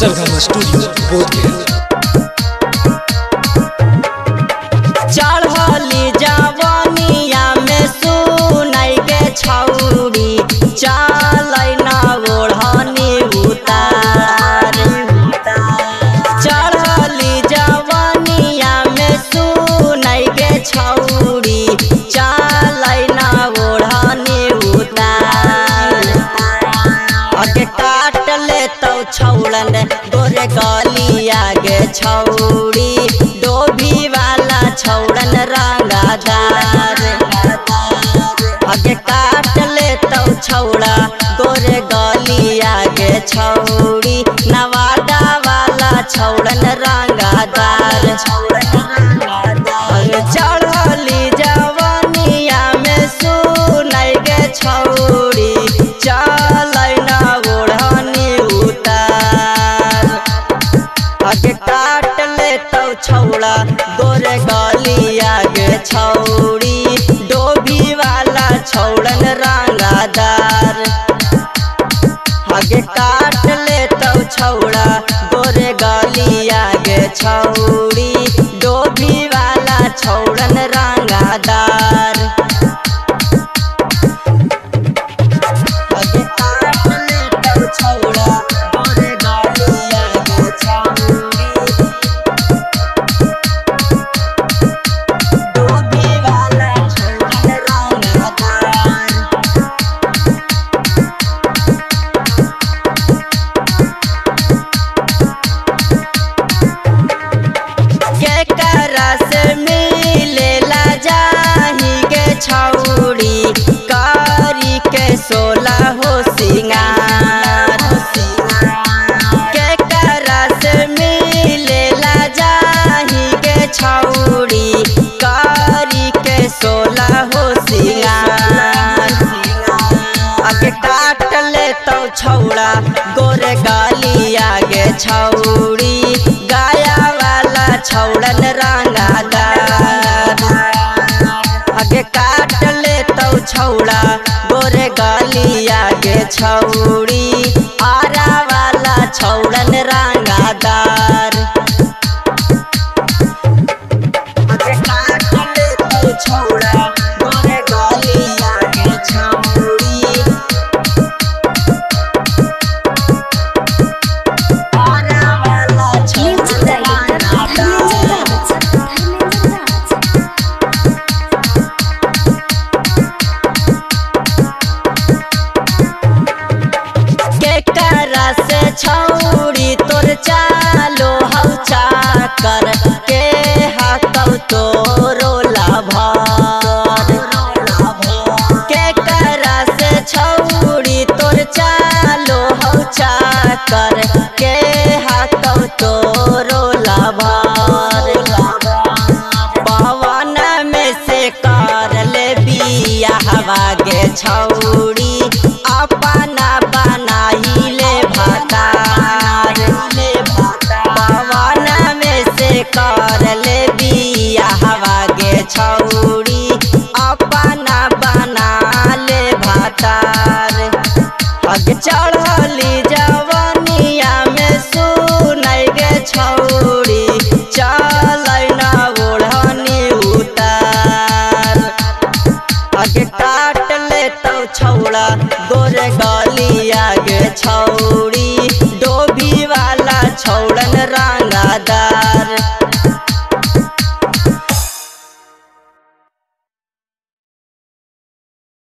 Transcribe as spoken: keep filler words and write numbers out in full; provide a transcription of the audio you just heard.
सरगम studio चढ़ली जवनिया में सुनाई के छौरी चल न ओढ़नी उतार चढ़ली जवनिया में सुनाई के छौरी चल न ओढ़नी उतार तो छौड़न गोरे गलिया गे छौड़ी डोभी वाला छौड़न रंगादार आगे काट ले तो छौड़ा गोरे गलिया गे छौड़ी नवादा वाला छौड़न रंगादार चढ़ली जवनिया में सुनाई गे छौड़ी चल छौड़ा गोरे गलिया गे छौड़ी डोभी वाला छौड़न रंगादार आगे काट ले तो छौड़ा गोरे गलिया गे छौड़ी डोभी वाला छौड़न रंगादार आगे काट ले तो छौड़ा गोरे गलिया गे छौड़ी छौड़ा गोरे गलिया गे छौड़ी गाया वाला छौड़न रंगादार आगे काट ले तो छौड़ा गोरे गलिया गे छौड़ी आरा वाला छौड़न रंगादार आगे काट ले तो छौड़ा गोरे गलिया गे छौड़ी छौड़ी तोर चालो हौ चाकर के हाथौ तोरो लाभार के करा से छौड़ी तोर चालो हौ चाकर के हाथौ तोरो लाभार पवन में से कर ले बिया हवा गे छौड़ी अपना बनाई ले पवन में से कर ले बिया हवा गे छौड़ी अपना बना ले भातार चढ़ली जवनिया में सुनाई गे छौड़ी चल न ओढ़नी उतार आगे काट ले तो छौड़ा गोरे गलिया गे छौड़ी